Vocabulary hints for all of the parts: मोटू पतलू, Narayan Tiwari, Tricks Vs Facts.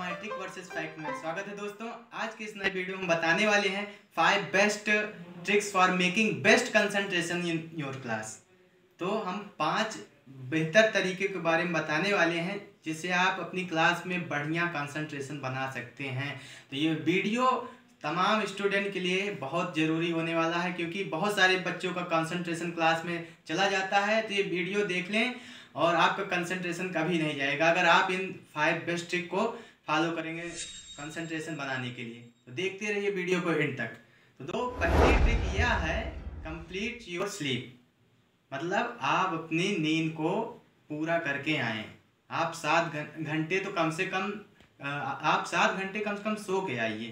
हमारे trick versus fact में स्वागत है दोस्तों। आज के इस नए वीडियो में हम बताने वाले हैं 5 best tricks for making best concentration in your class. तो हम 5 बेहतर तरीके के बारे में बताने वाले हैं जिससे आप अपनी क्लास में बढ़िया कंसंट्रेशन बना सकते हैं। तो ये वीडियो तमाम स्टूडेंट के लिए बहुत ज़रूरी होने वाला है क्योंकि बहुत सारे बच्चों का कंसंट्रेशन क्लास में चला जाता है। तो ये वीडियो देख लें और आपका कंसंट्रेशन कभी नहीं जाएगा अगर आप इन 5 बेस्ट ट्रिक को फॉलो करेंगे कंसंट्रेशन बनाने के लिए। तो देखते रहिए वीडियो को एंड तक। तो पहली ट्रिक यह है कंप्लीट योर स्लीप, मतलब आप अपनी नींद को पूरा करके आएँ। आप 7 घंटे तो कम से कम आप 7 घंटे कम से कम सो के आइए,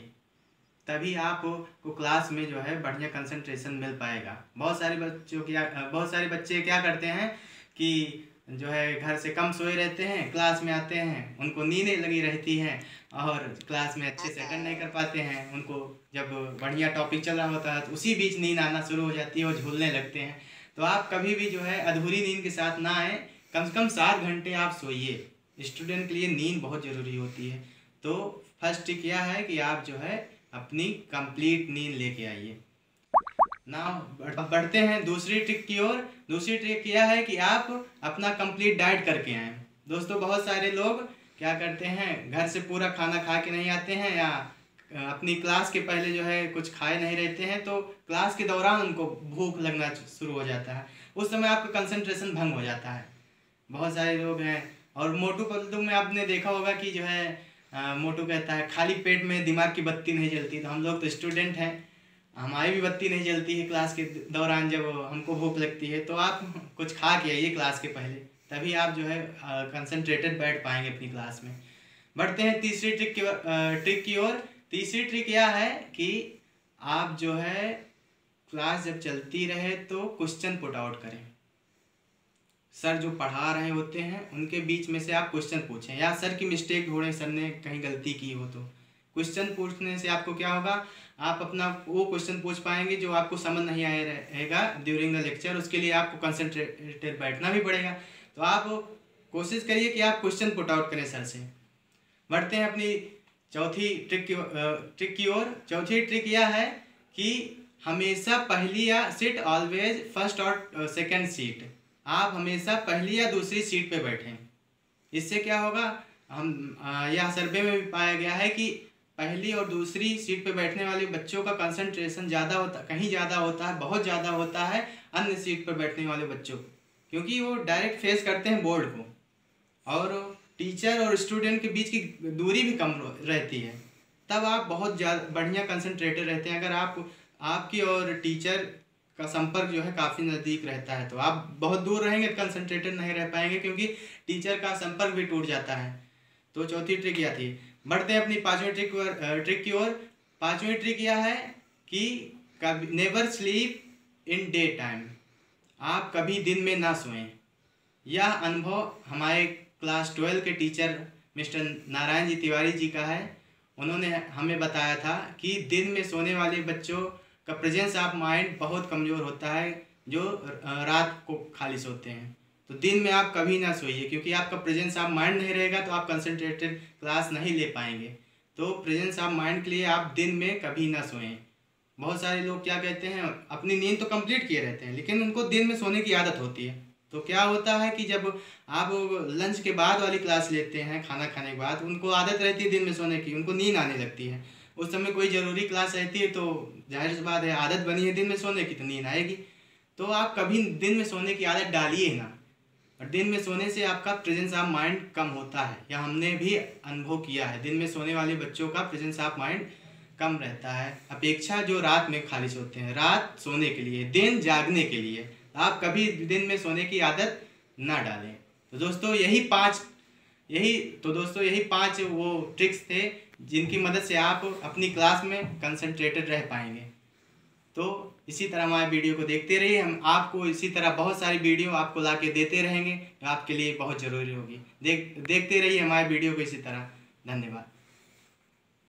तभी आपको क्लास में जो है बढ़िया कंसंट्रेशन मिल पाएगा। बहुत सारे बच्चे क्या करते हैं कि जो है घर से कम सोए रहते हैं, क्लास में आते हैं उनको नींदें लगी रहती हैं और क्लास में अच्छे से अटेंड नहीं कर पाते हैं। उनको जब बढ़िया टॉपिक चल रहा होता है तो उसी बीच नींद आना शुरू हो जाती है और झूलने लगते हैं। तो आप कभी भी जो है अधूरी नींद के साथ ना आए, कम से कम 7 घंटे आप सोइए। स्टूडेंट के लिए नींद बहुत ज़रूरी होती है। तो फर्स्ट ट्रिक यह है कि आप जो है अपनी कंप्लीट नींद लेके आइए। नाउ बढ़ते हैं दूसरी ट्रिक की ओर। दूसरी ट्रिक यह है कि आप अपना कंप्लीट डाइट करके आएँ। दोस्तों बहुत सारे लोग क्या करते हैं, घर से पूरा खाना खा के नहीं आते हैं या अपनी क्लास के पहले जो है कुछ खाए नहीं रहते हैं, तो क्लास के दौरान उनको भूख लगना शुरू हो जाता है। उस समय आपका कंसंट्रेशन भंग हो जाता है। बहुत सारे लोग हैं और मोटू पतलू में आपने देखा होगा कि जो है मोटू कहता है खाली पेट में दिमाग की बत्ती नहीं जलती। तो हम लोग तो स्टूडेंट हैं, हमारी भी बत्ती नहीं जलती है क्लास के दौरान जब हमको भूख लगती है। तो आप कुछ खा के आइए क्लास के पहले, तभी आप जो है कंसंट्रेटेड बैठ पाएंगे अपनी क्लास में। बढ़ते हैं तीसरी ट्रिक की ओर। तीसरी ट्रिक यह है कि आप जो है क्लास जब चलती रहे तो क्वेश्चन पुट आउट करें। सर जो पढ़ा रहे होते हैं उनके बीच में से आप क्वेश्चन पूछें या सर की मिस्टेक ढूंढें, सर ने कहीं गलती की हो। तो क्वेश्चन पूछने से आपको क्या होगा, आप अपना वो क्वेश्चन पूछ पाएंगे जो आपको समझ नहीं आया रहेगा ड्यूरिंग द लेक्चर। उसके लिए आपको कंसंट्रेटेड बैठना भी पड़ेगा। तो आप कोशिश करिए कि आप क्वेश्चन पुट आउट करें सर से। बढ़ते हैं अपनी चौथी ट्रिक की ओर। चौथी ट्रिक यह है कि हमेशा पहली या सीट, ऑलवेज फर्स्ट और सेकेंड सीट, आप हमेशा पहली या दूसरी सीट पे बैठें। इससे क्या होगा, यह सर्वे में भी पाया गया है कि पहली और दूसरी सीट पे बैठने वाले बच्चों का कंसंट्रेशन बहुत ज़्यादा होता है अन्य सीट पर बैठने वाले बच्चों को, क्योंकि वो डायरेक्ट फेस करते हैं बोर्ड को और टीचर और स्टूडेंट के बीच की दूरी भी कम रहती है। तब आप बहुत ज़्यादा बढ़िया कंसंट्रेटेड रहते हैं। अगर आपकी और टीचर का संपर्क जो है काफ़ी नज़दीक रहता है, तो आप बहुत दूर रहेंगे तो कंसंट्रेटेड नहीं रह पाएंगे क्योंकि टीचर का संपर्क भी टूट जाता है। तो चौथी ट्रिक यह थी। बढ़ते हैं अपनी पाँचवीं ट्रिक की ओर। पाँचवीं ट्रिक यह है कि कभी never sleep in day time, आप कभी दिन में ना सोएं। यह अनुभव हमारे क्लास 12 के टीचर मिस्टर नारायण जी तिवारी जी का है। उन्होंने हमें बताया था कि दिन में सोने वाले बच्चों का प्रेजेंस ऑफ माइंड बहुत कमज़ोर होता है जो रात को खाली सोते हैं। तो दिन में आप कभी ना सोइए क्योंकि आपका प्रेजेंस ऑफ माइंड नहीं रहेगा तो आप कंसंट्रेटेड क्लास नहीं ले पाएंगे। तो प्रेजेंस ऑफ माइंड के लिए आप दिन में कभी ना सोएं। बहुत सारे लोग क्या कहते हैं, अपनी नींद तो कंप्लीट किए रहते हैं लेकिन उनको दिन में सोने की आदत होती है। तो क्या होता है कि जब आप लंच के बाद वाली क्लास लेते हैं, खाना खाने के बाद, उनको आदत रहती है दिन में सोने की, उनको नींद आने लगती है। उस समय कोई ज़रूरी क्लास रहती है तो जाहिर सी बात है आदत बनी है दिन में सोने की तो नींद आएगी। तो आप कभी दिन में सोने की आदत डालिए ना, और दिन में सोने से आपका प्रेजेंस ऑफ माइंड कम होता है। यह हमने भी अनुभव किया है, दिन में सोने वाले बच्चों का प्रेजेंस ऑफ माइंड कम रहता है अपेक्षा जो रात में खाली सोते हैं। रात सोने के लिए, दिन जागने के लिए। आप कभी दिन में सोने की आदत ना डालें। तो दोस्तों यही पाँच वो ट्रिक्स थे जिनकी मदद से आप अपनी क्लास में कंसंट्रेटेड रह पाएंगे। तो इसी तरह हमारे वीडियो को देखते रहिए। हम आपको इसी तरह बहुत सारी वीडियो आपको ला के देते रहेंगे, आपके लिए बहुत ज़रूरी होगी। देखते रहिए हमारे वीडियो को इसी तरह। धन्यवाद।